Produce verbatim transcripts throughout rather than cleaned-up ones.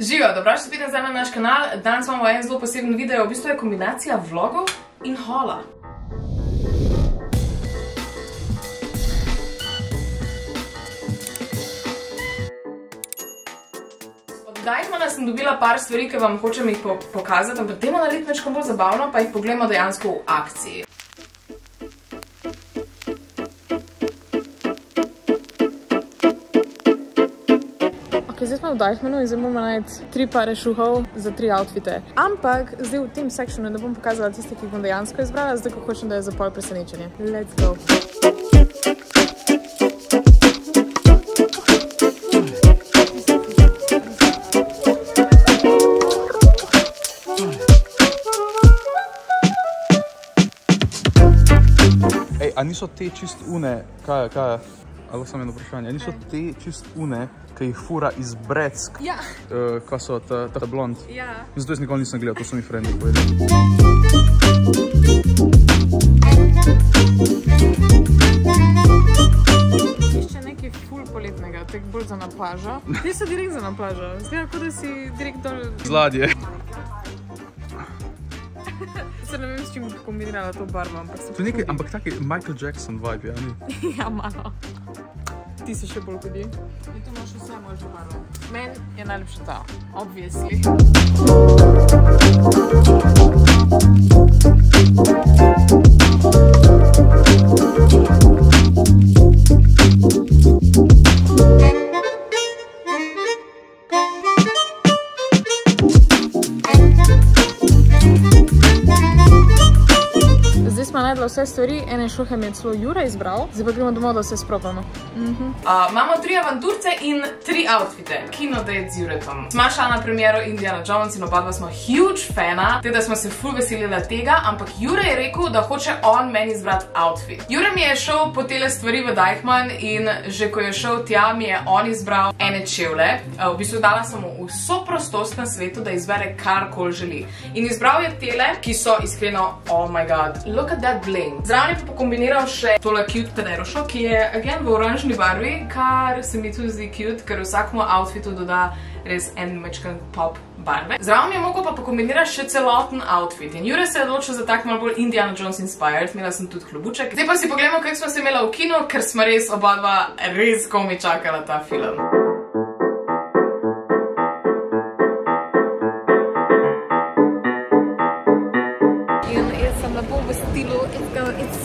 Živo, dobrodošli spet nazaj na naš kanal. Danes imamo en zelo poseben video, v bistvu je kombinacija vlogov in hola. Od Deichmanna sem dobila par stvari, ki vam hočem jih pokazati, ampak dajmo narediti nekaj bolj zabavno, pa jih poglejmo dejansko v akciji. Zdaj smo v Deichmannu in zdaj bomo najti tri pare šuhov za tri outfite. Ampak zdaj v tem sekšnu ne bom pokazala tiste, ki jih bom dejansko izbrala, zdaj ko hočem, da je za pol presenečenje. Let's go! Ej, a niso te čist une, Kaja, Kaja? Ali samo eno vprašanje, niso te čist une, ki jih fura iz Breck, kaj so ta blond? Ja. Zato jaz nikoli nisem gledal, to so mi frendi povedali. Išče nekaj ful poletnega, tako bolj za na plažo. Ti so direkt za na plažo, zgleda kot da si direkt dol... Z ladje. Se ne vem, s čim bi kombinirala to barvo, ampak sem... To je nekaj, ampak taki Michael Jackson vibe, ja ni? Ja, malo. Ti se še bolj godi. In tu imaš vse možne barve. Meni je najlepša ta. Obviously. Vse stvari, ene šuhe mi je celo Jure izbral, zdaj pa gremo domov, da vse sprobamo. Imamo tri avanturce in tri outfite. Kino date z Juretom. Sma šla na premiero Indiana Jones in oba dva smo huge fana, teda smo se ful veselila tega, ampak Jure je rekel, da hoče on meni izbrati outfit. Jure mi je šel po tele stvari v Deichmann in že ko je šel tja, mi je on izbral ene čevle. V bistvu dala sem mu vso prostost na svetu, da izbere karkoli želi. In izbral je tele, ki so iskreno, oh my god, look at that blade. Zraven je pa pokombiniral še tole cute pederošo, ki je again v oranžni barvi, kar se mi tudi zdi cute, ker vsakmu outfitu doda res en mečkan pop barve. Zraven je mogel pa pokombinirati še celoten outfit in Jure se je odločil za tak malo bolj Indiana Jones inspired, imela sem tudi klobuček. Zdaj pa si pogledamo, kako smo se imela v kino, ker smo res oba dva res komi čakala ta film.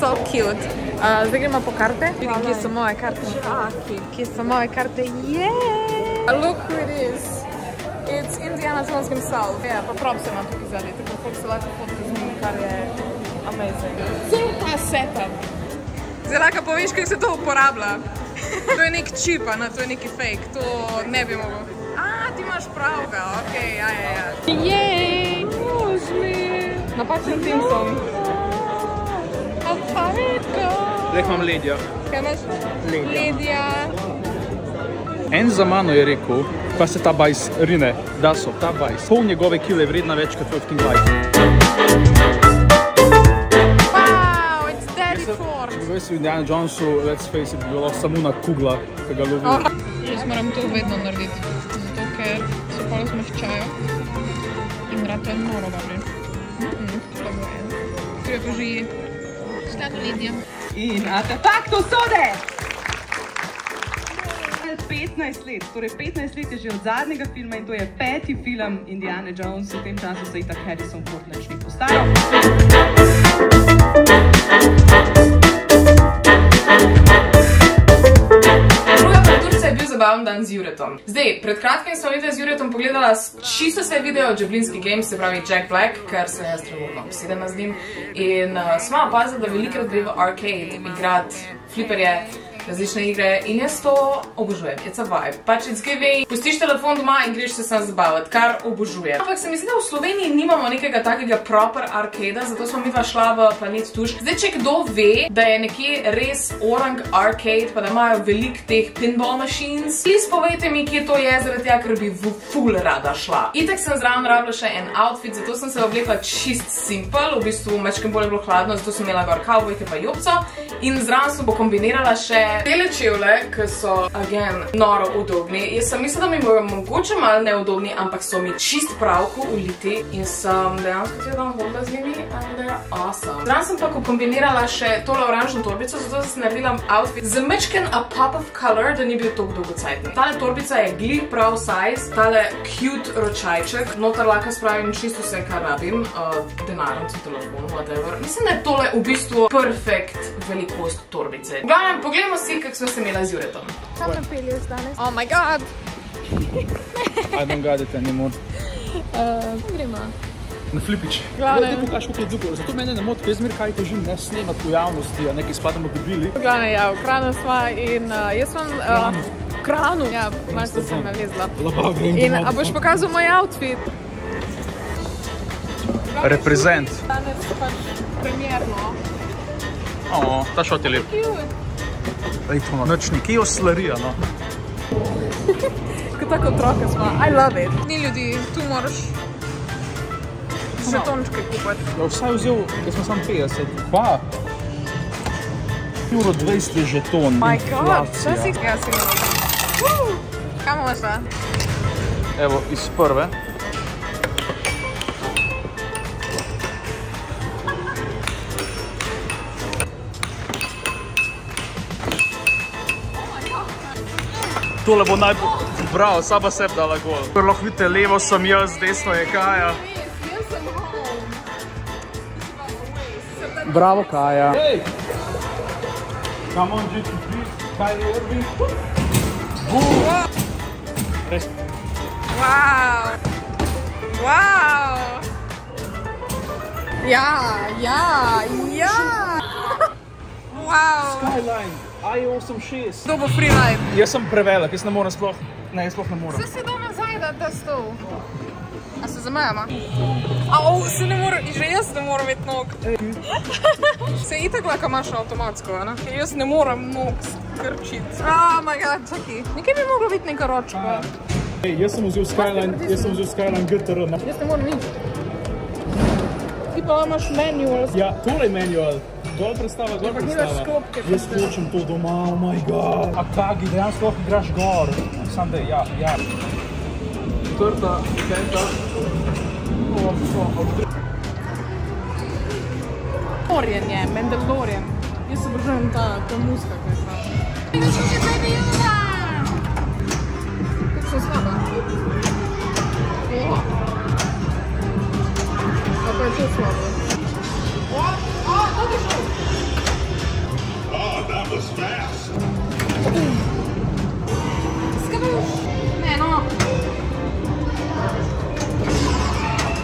So cute. Zdaj gremo po karte. Vidim, kje so moje karte. Kje so moje karte. Yeah! Look who it is. It's Indiana Jones himself. Ja, pa prav se nam tukaj zadnji. Tako kot se lahko fotke z njim, kar je amazing. Cel ta setup. Zdaj lahko poveš, kaj se to uporablja. To je nek čip, to je neki fake. To ne bi mogel. A, ti imaš pravga. Okej, ja, ja, ja. Jej! Možni! Napačen Timson. Zdaj imam ledja. Kaj imaš? Ledja. En za mano je rekel, pa se ta bajs rine, da so ta bajs. Pol njegove kile je vredna več kot petnajst bajs. Wow, it's Daddy Ford. Če bi bil v Indiana Jonesu, let's face it, bi bila samo na kugla, ki ga lovim. Jaz moram to vedno narediti, zato ker se polo zmehčajo in rad to je noro, babri. To bo en. Kaj je to že je? In artefakt usode! petnajst let, torej petnajst let je že od zadnjega filma in to je peti film Indiana Jones, v tem času se itak Harrison Ford nič ni postajal. Zabavam dan z Juretom. Zdaj, pred kratkim smo videa z Juretom pogledala čisto vse video od Jublinski Games, se pravi Jack Black, ker sem jaz trenutno obsedena z njim. In sva opazila, da velikrat gre v arcade igrat fliperje, različne igre in jaz to obožujem, it's a vibe. Pač it's giving, pustiš telefon doma in greš se sam zabavati, kar obožujem. Ampak se mi zdi, da v Sloveniji nimamo nekega takega proper arkada, zato smo midva šla v Planet Tušk. Zdaj, če kdo ve, da je nekje res orang arcade, pa da imajo veliko teh pinball machines, please povejte mi, kje to je, zaradi tega, ker bi v ful rada šla. Itak sem zraven rabila še en outfit, zato sem se oblekla čist simple, v bistvu mečkim bolj je bilo hladno, zato sem imela gor kavbojke pa jopco in zraven sem bo kombinirala še tele čevlje, ki so, again, noro udobni. Jaz sem mislila, da mi bojo mogoče malo neudobni, ampak so mi čist pravko uliti in sem dejansko tega dan hodila z njimi and they're awesome. Zdaj sem pa kombinirala še tole oranžno torbico, zato da sem naredila outfit z mečken a pop of color, da ni bil tako dolgocajtni. Tale torbica je glih prav size, tale cute ročajček, noter lahko spravim čisto vse, kar rabim, denarom, citoložbom, whatever. Mislim, da je tole v bistvu perfekt velikost torbice. Gledam, poglejmo si, kako smo se imela z Juretom. Kam nam pelješ danes? Oh my god! I don't got it anymore. Kam gremo? Na flipič. Glavne. Zdaj pokaš v kladzuko, zato mene ne moti, kaj zmer kaj težim ne snemat v javnosti, a nekaj spadamo dobili. Glavne, ja, v Kranu sva in jaz vam... V Kranu? Ja, malo se sem nalezla. In, a boš pokazal moj outfit? Reprezent. Danes pač premjerno. O, ta šot je lep. Noč nekaj oslarija, no. Tako tako otroke smo. I love it. Ni ljudi, tu moraš svetončke kupati. Vsaj vzel, jaz smo sam petdeset. Pa? sto dvajset je žeton. My god, vse si ga si imel. Kam možda? Evo, iz prve. Tole bo najbolj... Bravo, sama sem dala gol. Ker lahko vidite, levo sem jaz, desno je Kaja. Bravo, Kaja. Come on, G T P, by the Irving. Wow. Wow. Ja, ja, ja. Wow. Skyline. A je osem šest. Kdo bo freeride? Jaz sem prevelik, jaz ne moram sploh. Ne, jaz sploh ne moram. Vse si doma nazaj, da stov. A se zamajama? A o, se ne moram, že jaz ne moram imeti nog. Se itak lahko imaš avtomatsko, a ne? Jaz ne moram nog skrčiti. Oh my god, čaki. Nekaj bi moglo biti neka ročka. Jaz sem vzel Skyline, jaz sem vzel Skyline G T R. Jaz ne moram nič. Ti pa imaš manual. Ja, tole je manual. Dol predstava, dol predstava. Jaz hočem to doma, oh my god. A kagi, dejansko lahko igraš gor. Sam dej, ja, ja. Trta, peta. Mandalorian je, Mandalorian. Jaz se obržujem ta, ta muska, kaj pravi. Vidite, če se vijela! Kako se slaba? A pa je to slaba. Oh, that was fast. Skaboosh. Ne, no.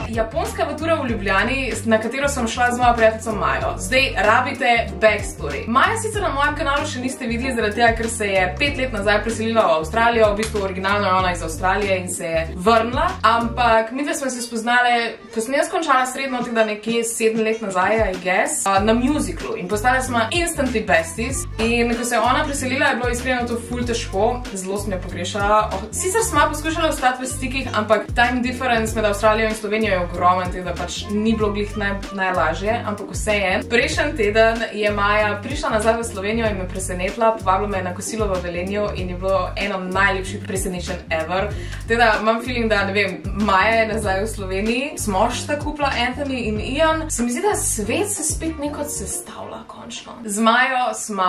Japonska matura v Ljubljani, na katero sem šla z mojo prijateljico Majo. Zdaj rabite backstory. Maja sicer na mojem kanalu še niste videli, zaradi tega, ker se je pet let nazaj preselila v Avstralijo, v bistvu originalno je ona iz Avstralije in se je vrnila, ampak midve smo se spoznale, ko sem jaz končala srednjo, tako da nekje sedem let nazaj, I guess, na muziklu in postale smo instantly besties in ko se je ona preselila, je bilo iskreno to ful težko, zelo sem jo pogrešala. Sicer smo poskušala ostati v stikih, ampak time difference med Avstralijo in Slovenijo je ogromen, tako da pač ni bilo glih najlažje, ampak vse je. Prejšnji teden je Maja prišla nazaj v Slovenijo in me presenetila, povabila me je na kosilo v Velenju in je bilo eno najlepših presenečenj ever. Tako da imam feeling, da ne vem, Maja je nazaj v Sloveniji, smo šta kupila Anthony in Ian. Se mi zdi, da svet se spet neko sestavlja končno. Z Majo sva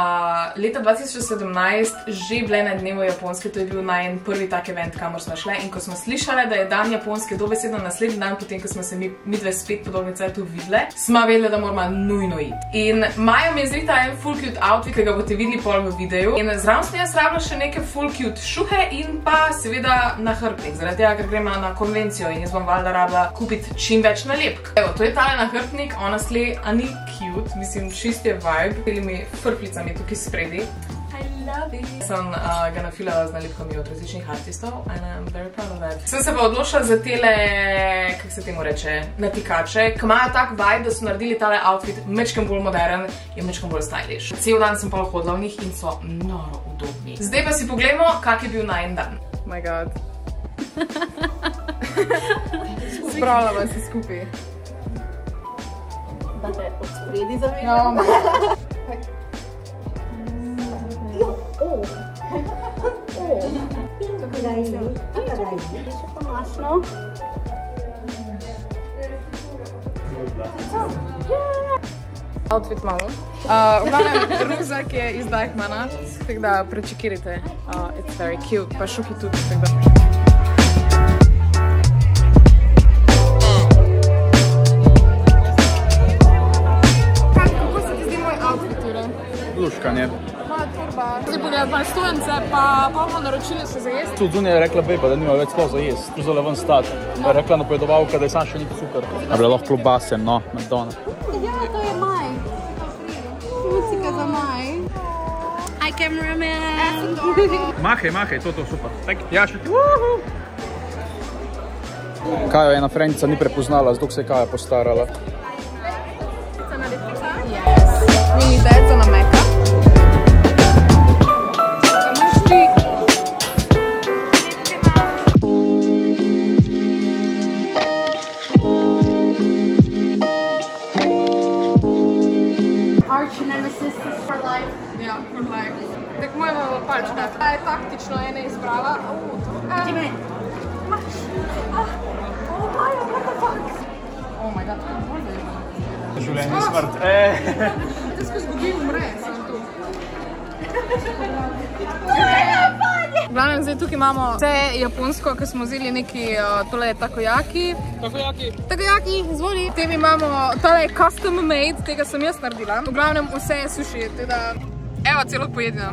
leta dva tisoč sedemnajst že bile na dnevu Japonske, to je bil najen prvi tak event, kamor smo šle in ko smo slišale, da je dan Japonske dobesedno naslednji dan, potem ko smo se midve spet podobnice tu videle, sva vedela, da moramo nujno iti. In Maja mi je zrita en full cute outfit, ki ga bote videli pol v videu in zraven sem jaz rabila še neke full cute šuhe in pa seveda na hrbtnik, zaradi tega, ker gremo na konvencijo in jaz bom valjda rabila kupiti čim več nalepk. Evo, to je tale na hrbtnik, honestly, a ni cute, mislim, čist je vibe, pelimi frplicami tukaj spredi. Sem ga nafilala z nalepkami od različnih artistov and I'm very proud of that. Sem se pa odločila za tele, kako se temu reče, natikače, ki imajo tak vibe, da so naredili tale outfit mečkem bolj modern in mečkem bolj stylish. Cel dan sem pa hodila v njih in so noro udobni. Zdaj pa si poglejmo, kak je bil najin dan. Oh my god. Spravila vas se skupaj. Da te od spredi zavedam. Ja, moj. Thank you. Tako daj mi, tako daj mi. Še pa masno. Outfit malo. Uh, Uglavnem, ruzak je iz Deichmanna, tako da prečekirajte. Uh, it's very cute, pa šuhi tudi, tako da. Luškanje. Moja turba. Zdaj pogledati malo stujence, pa polno naročili so za jesti. Tudi zunija je rekla beba, da nima več sploh za jesti. Tu zale ven stati. Je rekla napojedovalka, da je sam še ni super. A bila lahko klobasem, no, McDonald's. Ja, to je Maj. Musika za Maj. Hi, cameraman. Mahaj, mahaj, to je super. Ja, še ti. Kajo ena frendica ni prepoznala, zdok se je Kaja postarala. We need that on a Mecca. Arch nemesis is for life. Yeah, for life. Tak mojmo pač, ta je taktično ena izbrava. Dimej! Maš! Oh, Majo, what the fuck? Oh my god, what the fuck? Življenje in smrt. Te skozi zgubi umre, sem tu. Glavnem, zdaj tukaj imamo vse japonsko, ki smo vzeli neki, tole je takoyaki. Takoyaki. Takoyaki, izvoli. Tem imamo, tole je custom made, tega sem jaz naredila. V glavnem, vse je suši, teda, evo, celo pojedino.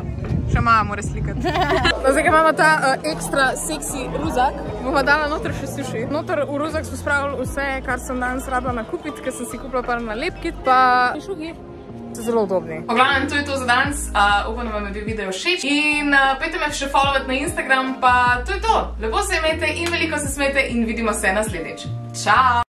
Še Maja mora slikati. Zdaj ga imamo ta ekstra seksi ruzak. Bova dala noter še suši. Noter v ruzak so spravili vse, kar sem danes rabila nakupiti, ker sem si kupila par nalepkit, pa šugi. So zelo udobni. V glavnem, to je to za danes. Upam, da vam je bil video všeč. In pejte me še followati na Instagram, pa to je to. Lepo se imejte in veliko se smejte in vidimo se naslednjič. Čao!